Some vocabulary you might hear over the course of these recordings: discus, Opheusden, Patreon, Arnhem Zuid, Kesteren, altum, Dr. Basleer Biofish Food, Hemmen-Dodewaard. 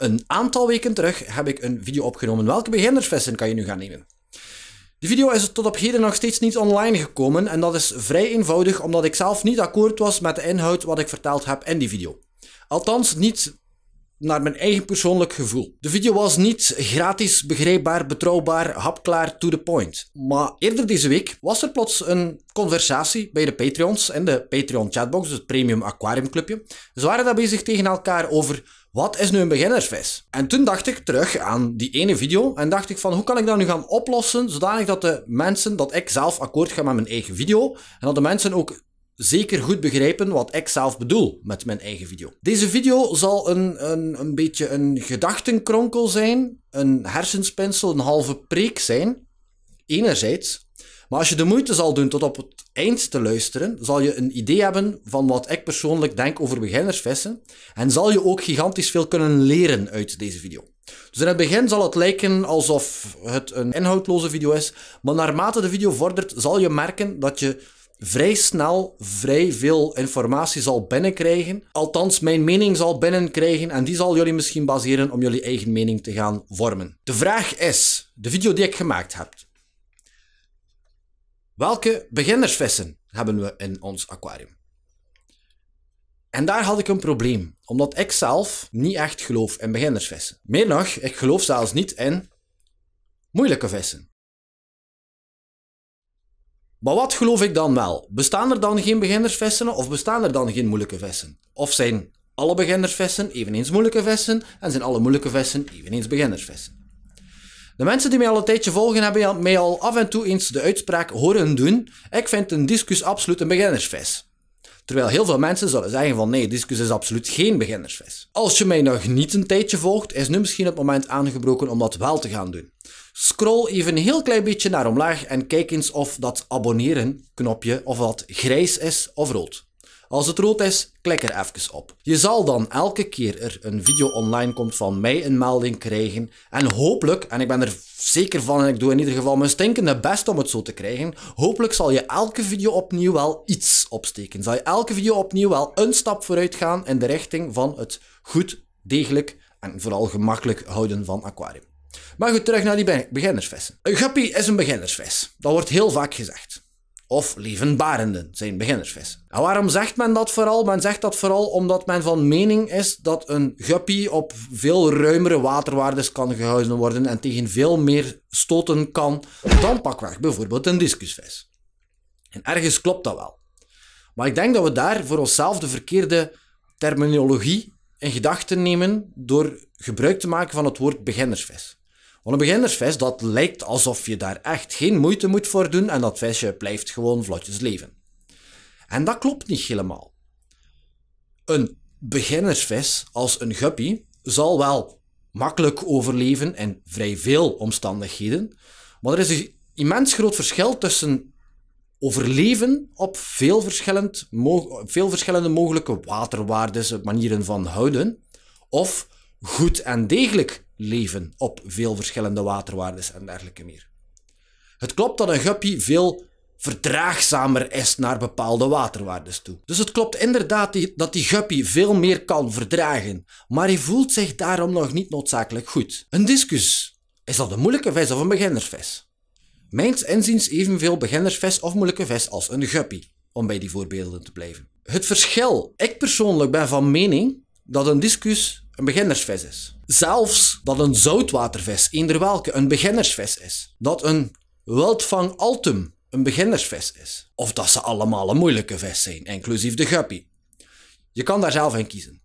Een aantal weken terug heb ik een video opgenomen. Welke beginnersvissen kan je nu gaan nemen? Die video is tot op heden nog steeds niet online gekomen en dat is vrij eenvoudig omdat ik zelf niet akkoord was met de inhoud wat ik verteld heb in die video. Althans niet naar mijn eigen persoonlijk gevoel. De video was niet gratis, begrijpbaar, betrouwbaar, hapklaar, to the point. Maar eerder deze week was er plots een conversatie bij de Patreons in de Patreon chatbox, het Premium Aquarium Clubje. Ze waren daar bezig tegen elkaar over: wat is nu een beginnersvis? En toen dacht ik terug aan die ene video en dacht ik van: hoe kan ik dat nu gaan oplossen zodanig dat de mensen, dat ik zelf akkoord ga met mijn eigen video en dat de mensen ook zeker goed begrijpen wat ik zelf bedoel met mijn eigen video. Deze video zal een beetje een gedachtenkronkel zijn, een hersenspinsel, een halve preek zijn, enerzijds. Maar als je de moeite zal doen tot op het eind te luisteren, zal je een idee hebben van wat ik persoonlijk denk over beginnersvissen. En zal je ook gigantisch veel kunnen leren uit deze video. Dus in het begin zal het lijken alsof het een inhoudloze video is. Maar naarmate de video vordert, zal je merken dat je vrij snel vrij veel informatie zal binnenkrijgen. Althans, mijn mening zal binnenkrijgen en die zal jullie misschien baseren om jullie eigen mening te gaan vormen. De vraag is, de video die ik gemaakt heb: welke beginnersvissen hebben we in ons aquarium? En daar had ik een probleem, omdat ik zelf niet echt geloof in beginnersvissen. Meer nog, ik geloof zelfs niet in moeilijke vissen. Maar wat geloof ik dan wel? Bestaan er dan geen beginnersvissen of bestaan er dan geen moeilijke vissen? Of zijn alle beginnersvissen eveneens moeilijke vissen en zijn alle moeilijke vissen eveneens beginnersvissen? De mensen die mij al een tijdje volgen hebben mij al af en toe eens de uitspraak horen doen: ik vind een discus absoluut een beginnersvis. Terwijl heel veel mensen zullen zeggen van: nee, discus is absoluut geen beginnersvis. Als je mij nog niet een tijdje volgt, is nu misschien het moment aangebroken om dat wel te gaan doen. Scroll even een heel klein beetje naar omlaag en kijk eens of dat abonneren knopje, of dat grijs is of rood. Als het rood is, klik er even op. Je zal dan elke keer er een video online komt van mij een melding krijgen. En hopelijk, en ik ben er zeker van en ik doe in ieder geval mijn stinkende best om het zo te krijgen, hopelijk zal je elke video opnieuw wel iets opsteken. Zal je elke video opnieuw wel een stap vooruit gaan in de richting van het goed, degelijk en vooral gemakkelijk houden van aquarium. Maar goed, terug naar die beginnersvissen. Een guppy is een beginnersvis. Dat wordt heel vaak gezegd. Of levenbarenden zijn beginnersvissen. En waarom zegt men dat vooral? Men zegt dat vooral omdat men van mening is dat een guppy op veel ruimere waterwaardes kan gehouden worden en tegen veel meer stoten kan dan pakweg bijvoorbeeld een discusvis. En ergens klopt dat wel. Maar ik denk dat we daar voor onszelf de verkeerde terminologie in gedachten nemen door gebruik te maken van het woord beginnersvis. Want een beginnersvis, dat lijkt alsof je daar echt geen moeite moet voor doen en dat visje blijft gewoon vlotjes leven. En dat klopt niet helemaal. Een beginnersvis als een guppy zal wel makkelijk overleven in vrij veel omstandigheden, maar er is een immens groot verschil tussen overleven op veel verschillende mogelijke waterwaarden, manieren van houden, of goed en degelijk leven op veel verschillende waterwaardes en dergelijke meer. Het klopt dat een guppy veel verdraagzamer is naar bepaalde waterwaardes toe. Dus het klopt inderdaad dat die guppy veel meer kan verdragen, maar hij voelt zich daarom nog niet noodzakelijk goed. Een discus, is dat een moeilijke vis of een beginnersvis? Mijns inziens evenveel beginnersvis of moeilijke vis als een guppy, om bij die voorbeelden te blijven. Het verschil, ik persoonlijk ben van mening dat een discus een beginnersvis is. Zelfs dat een zoutwatervis, eender welke, een beginnersvis is. Dat een wildvang altum een beginnersvis is. Of dat ze allemaal een moeilijke vis zijn, inclusief de guppy. Je kan daar zelf in kiezen.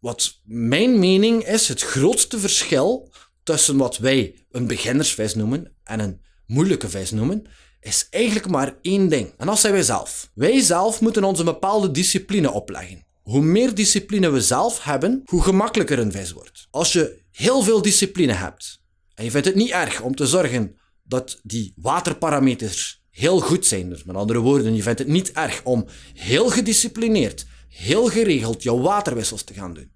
Wat mijn mening is, het grootste verschil tussen wat wij een beginnersvis noemen en een moeilijke vis noemen, is eigenlijk maar één ding. En dat zijn wij zelf. Wij zelf moeten ons een bepaalde discipline opleggen. Hoe meer discipline we zelf hebben, hoe gemakkelijker een vis wordt. Als je heel veel discipline hebt en je vindt het niet erg om te zorgen dat die waterparameters heel goed zijn, dus met andere woorden, je vindt het niet erg om heel gedisciplineerd, heel geregeld jouw waterwissels te gaan doen.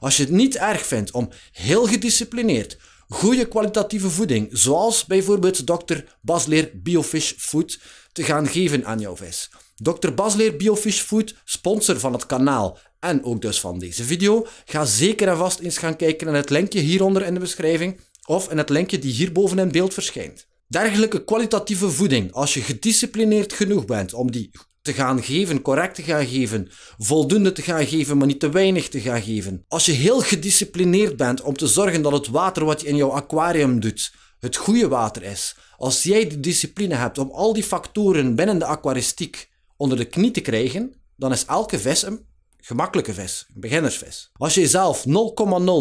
Als je het niet erg vindt om heel gedisciplineerd goede kwalitatieve voeding, zoals bijvoorbeeld Dr. Basleer Biofish Food, te gaan geven aan jouw vis. Dr. Basleer Biofish Food, sponsor van het kanaal en ook dus van deze video. Ga zeker en vast eens gaan kijken in het linkje hieronder in de beschrijving of in het linkje die hierboven in beeld verschijnt. Dergelijke kwalitatieve voeding, als je gedisciplineerd genoeg bent om die te gaan geven, correct te gaan geven, voldoende te gaan geven, maar niet te weinig te gaan geven. Als je heel gedisciplineerd bent om te zorgen dat het water wat je in jouw aquarium doet, het goede water is. Als jij de discipline hebt om al die factoren binnen de aquaristiek onder de knie te krijgen, dan is elke vis een gemakkelijke vis, een beginnersvis. Als je zelf 0,0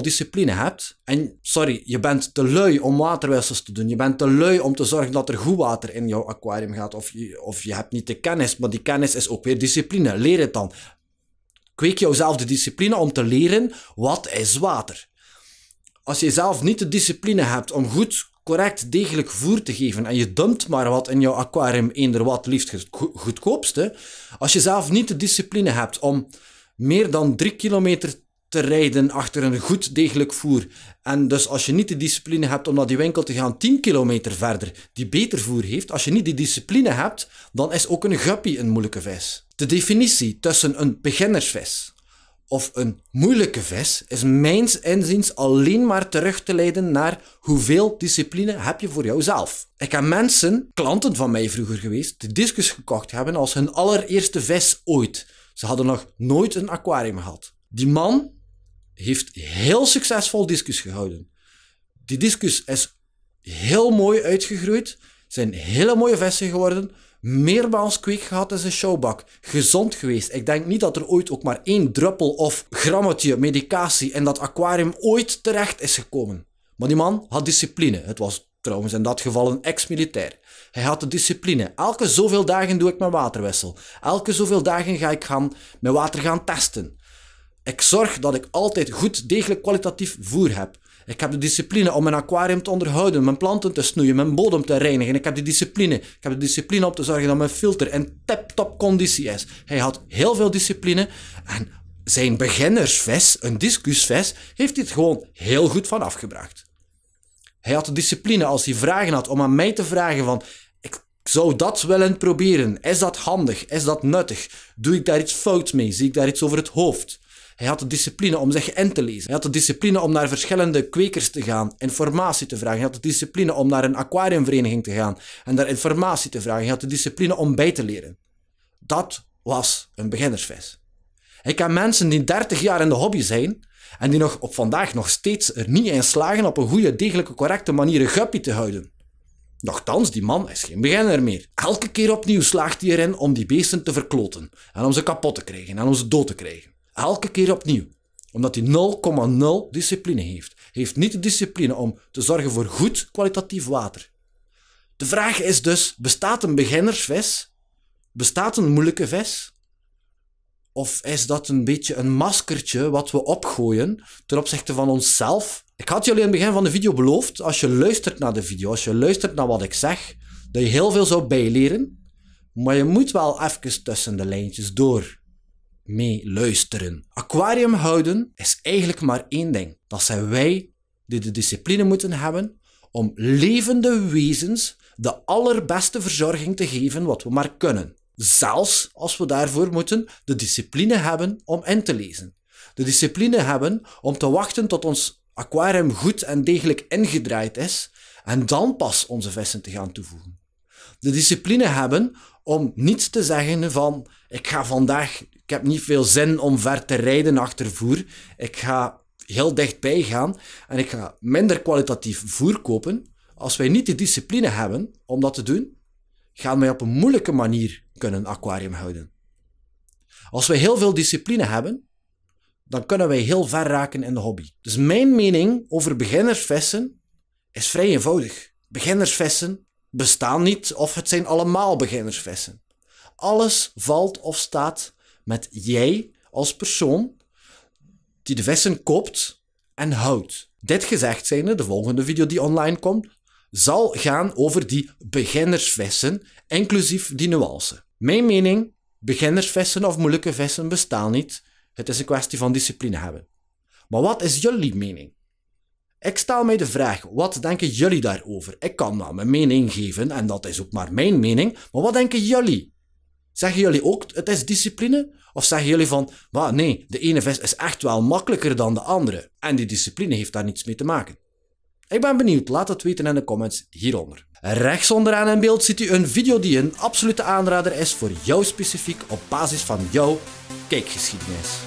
discipline hebt, en sorry, je bent te lui om waterwissels te doen, je bent te lui om te zorgen dat er goed water in jouw aquarium gaat, of je hebt niet de kennis, maar die kennis is ook weer discipline. Leer het dan. Kweek jouzelf de discipline om te leren wat is water. Als je zelf niet de discipline hebt om goed, correct, degelijk voer te geven en je dumpt maar wat in jouw aquarium eender wat, liefst het goedkoopste. Als je zelf niet de discipline hebt om meer dan 3 kilometer te rijden achter een goed degelijk voer. En dus als je niet de discipline hebt om naar die winkel te gaan 10 kilometer verder, die beter voer heeft. Als je niet die discipline hebt, dan is ook een guppy een moeilijke vis. De definitie tussen een beginnersvis of een moeilijke vis is mijns inziens alleen maar terug te leiden naar hoeveel discipline heb je voor jouzelf. Ik heb mensen, klanten van mij vroeger geweest, die discus gekocht hebben als hun allereerste vis ooit. Ze hadden nog nooit een aquarium gehad. Die man heeft heel succesvol discus gehouden. Die discus is heel mooi uitgegroeid, zijn hele mooie vissen geworden, meermaals kweek gehad in zijn showbak, gezond geweest. Ik denk niet dat er ooit ook maar 1 druppel of grammetje medicatie in dat aquarium ooit terecht is gekomen. Maar die man had discipline. Het was trouwens in dat geval een ex-militair. Hij had de discipline. Elke zoveel dagen doe ik mijn waterwissel. Elke zoveel dagen ga ik mijn water gaan testen. Ik zorg dat ik altijd goed degelijk kwalitatief voer heb. Ik heb de discipline om mijn aquarium te onderhouden, mijn planten te snoeien, mijn bodem te reinigen. Ik heb de discipline. Ik heb de discipline om te zorgen dat mijn filter in tip-top conditie is. Hij had heel veel discipline en zijn beginnersvis, een discusvis, heeft dit gewoon heel goed van afgebracht. Hij had de discipline als hij vragen had om aan mij te vragen van ik zou dat willen proberen. Is dat handig? Is dat nuttig? Doe ik daar iets fout mee? Zie ik daar iets over het hoofd? Hij had de discipline om zich in te lezen. Hij had de discipline om naar verschillende kwekers te gaan, informatie te vragen. Hij had de discipline om naar een aquariumvereniging te gaan en daar informatie te vragen. Hij had de discipline om bij te leren. Dat was een beginnersvis. Ik ken mensen die 30 jaar in de hobby zijn en die op vandaag nog steeds er niet in slagen op een goede, degelijke, correcte manier een guppy te houden. Nochtans, die man is geen beginner meer. Elke keer opnieuw slaagt hij erin om die beesten te verkloten en om ze kapot te krijgen en om ze dood te krijgen. Elke keer opnieuw. Omdat hij 0,0 discipline heeft. Hij heeft niet de discipline om te zorgen voor goed kwalitatief water. De vraag is dus, bestaat een beginnersvis? Bestaat een moeilijke vis? Of is dat een beetje een maskertje wat we opgooien ten opzichte van onszelf? Ik had jullie in het begin van de video beloofd, als je luistert naar de video, als je luistert naar wat ik zeg, dat je heel veel zou bijleren. Maar je moet wel even tussen de lijntjes door mee luisteren. Aquarium houden is eigenlijk maar 1 ding. Dat zijn wij die de discipline moeten hebben om levende wezens de allerbeste verzorging te geven wat we maar kunnen. Zelfs als we daarvoor moeten de discipline hebben om in te lezen. De discipline hebben om te wachten tot ons aquarium goed en degelijk ingedraaid is en dan pas onze vissen te gaan toevoegen. De discipline hebben om niet te zeggen van ik heb niet veel zin om ver te rijden achter voer. Ik ga heel dichtbij gaan en ik ga minder kwalitatief voer kopen. Als wij niet de discipline hebben om dat te doen, gaan wij op een moeilijke manier kunnen aquarium houden. Als wij heel veel discipline hebben, dan kunnen wij heel ver raken in de hobby. Dus mijn mening over beginnersvissen is vrij eenvoudig. Beginnersvissen bestaan niet of het zijn allemaal beginnersvissen. Alles valt of staat met jij als persoon die de vissen koopt en houdt. Dit gezegd zijnde, de volgende video die online komt, zal gaan over die beginnersvissen, inclusief die nuance. Mijn mening, beginnersvissen of moeilijke vissen bestaan niet. Het is een kwestie van discipline hebben. Maar wat is jullie mening? Ik stel mij de vraag, wat denken jullie daarover? Ik kan nou mijn mening geven en dat is ook maar mijn mening, maar wat denken jullie? Zeggen jullie ook, het is discipline? Of zeggen jullie van, maar nee, de ene vis is echt wel makkelijker dan de andere. En die discipline heeft daar niets mee te maken. Ik ben benieuwd, laat het weten in de comments hieronder. Rechts onderaan in beeld ziet u een video die een absolute aanrader is voor jou specifiek op basis van jouw kijkgeschiedenis.